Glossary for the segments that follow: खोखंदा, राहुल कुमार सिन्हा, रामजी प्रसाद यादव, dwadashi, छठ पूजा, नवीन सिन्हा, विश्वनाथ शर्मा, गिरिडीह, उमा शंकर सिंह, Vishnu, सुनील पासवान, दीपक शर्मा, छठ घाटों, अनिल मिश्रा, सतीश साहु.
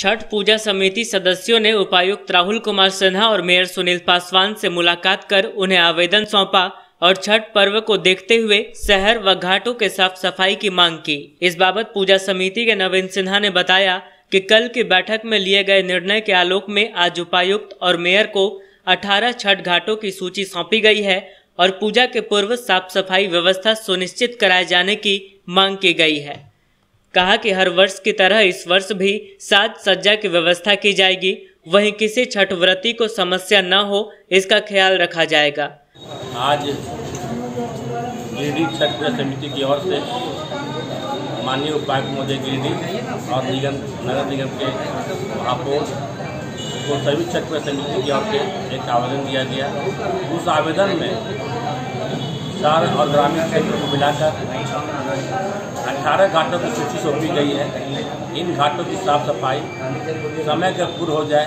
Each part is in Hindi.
छठ पूजा समिति सदस्यों ने उपायुक्त राहुल कुमार सिन्हा और मेयर सुनील पासवान से मुलाकात कर उन्हें आवेदन सौंपा और छठ पर्व को देखते हुए शहर व घाटों के साफ सफाई की मांग की। इस बाबत पूजा समिति के नवीन सिन्हा ने बताया कि कल की बैठक में लिए गए निर्णय के आलोक में आज उपायुक्त और मेयर को 18 छठ घाटों की सूची सौंपी गई है और पूजा के पूर्व साफ सफाई व्यवस्था सुनिश्चित कराए जाने की मांग की गई है। कहा कि हर वर्ष की तरह इस वर्ष भी साज सज्जा की व्यवस्था की जाएगी, वहीं किसी छठ व्रती को समस्या न हो इसका ख्याल रखा जाएगा। आज गिरिडीह छठ पूजा समिति की ओर से माननीय उपायुक्त महोदय गिरिडीह और निगम नगर निगम के महापौर को सभी छठ पूजा समिति की ओर से एक आवेदन दिया गया। उस आवेदन में शहर और ग्रामीण क्षेत्र को मिलाकर 18 घाटों की सूची सौंपी गई है। इन घाटों की साफ सफाई समय का पूर्व हो जाए,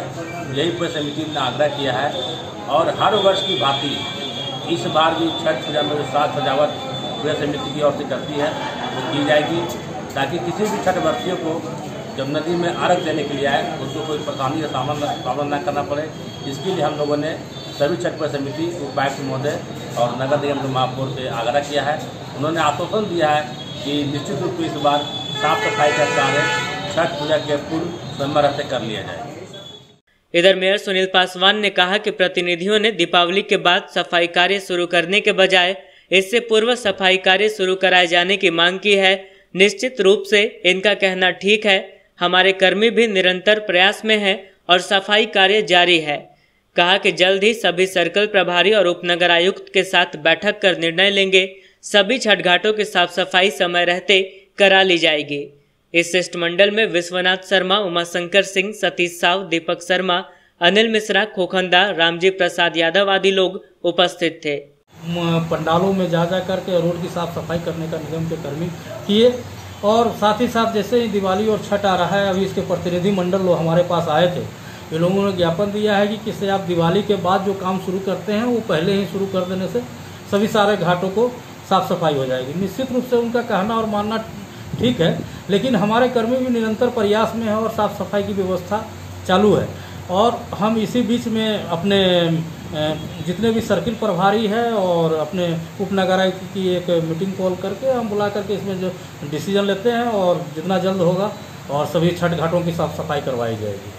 यही पर समिति ने आग्रह किया है। और हर वर्ष की भांति इस बार भी छठ पूजा में साज सजावट पूजा समिति की ओर से करती है वो की जाएगी, ताकि किसी भी छठ व्रतियों को जब नदी में अर्घ देने के लिए आए उसको कोई परेशानी का सामना न करना पड़े। इसके लिए हम लोगों ने सभी छठ पूजा समिति उपायुक्त महोदय और नगर निगम के महापौर से आग्रह किया है। उन्होंने आश्वासन दिया है कि निश्चित रूप से इस बार साफ सफाई का कार्य छठ पूजा के पूर्व समय से कर लिया जाए। इधर मेयर सुनील पासवान ने कहा कि प्रतिनिधियों ने दीपावली के बाद सफाई कार्य शुरू करने के बजाय इससे पूर्व सफाई कार्य शुरू कराए जाने की मांग की है। निश्चित रूप से इनका कहना ठीक है, हमारे कर्मी भी निरंतर प्रयास में है और सफाई कार्य जारी है। कहा कि जल्द ही सभी सर्कल प्रभारी और उपनगर आयुक्त के साथ बैठक कर निर्णय लेंगे। सभी छठ घाटों की साफ सफाई समय रहते करा ली जाएगी। इस शिष्टमंडल में विश्वनाथ शर्मा, उमा शंकर सिंह, सतीश साहु, दीपक शर्मा, अनिल मिश्रा, खोखंदा, रामजी प्रसाद यादव आदि लोग उपस्थित थे। पंडालों में जा करके रोड की साफ सफाई करने का निगम के कर्मी किए और साथ ही साथ जैसे ही दिवाली और छठ आ रहा है, अभी इसके प्रतिनिधि मंडल लोग हमारे पास आए थे। ये लोगों ने ज्ञापन दिया है कि किससे आप दिवाली के बाद जो काम शुरू करते हैं वो पहले ही शुरू कर देने से सभी सारे घाटों को साफ सफाई हो जाएगी। निश्चित रूप से उनका कहना और मानना ठीक है, लेकिन हमारे कर्मी भी निरंतर प्रयास में है और साफ सफाई की व्यवस्था चालू है। और हम इसी बीच में अपने जितने भी सर्किल प्रभारी है और अपने उपनगर आयुक्त की एक मीटिंग कॉल करके हम बुला करके इसमें जो डिसीजन लेते हैं और जितना जल्द होगा और सभी छठ घाटों की साफ सफाई करवाई जाएगी।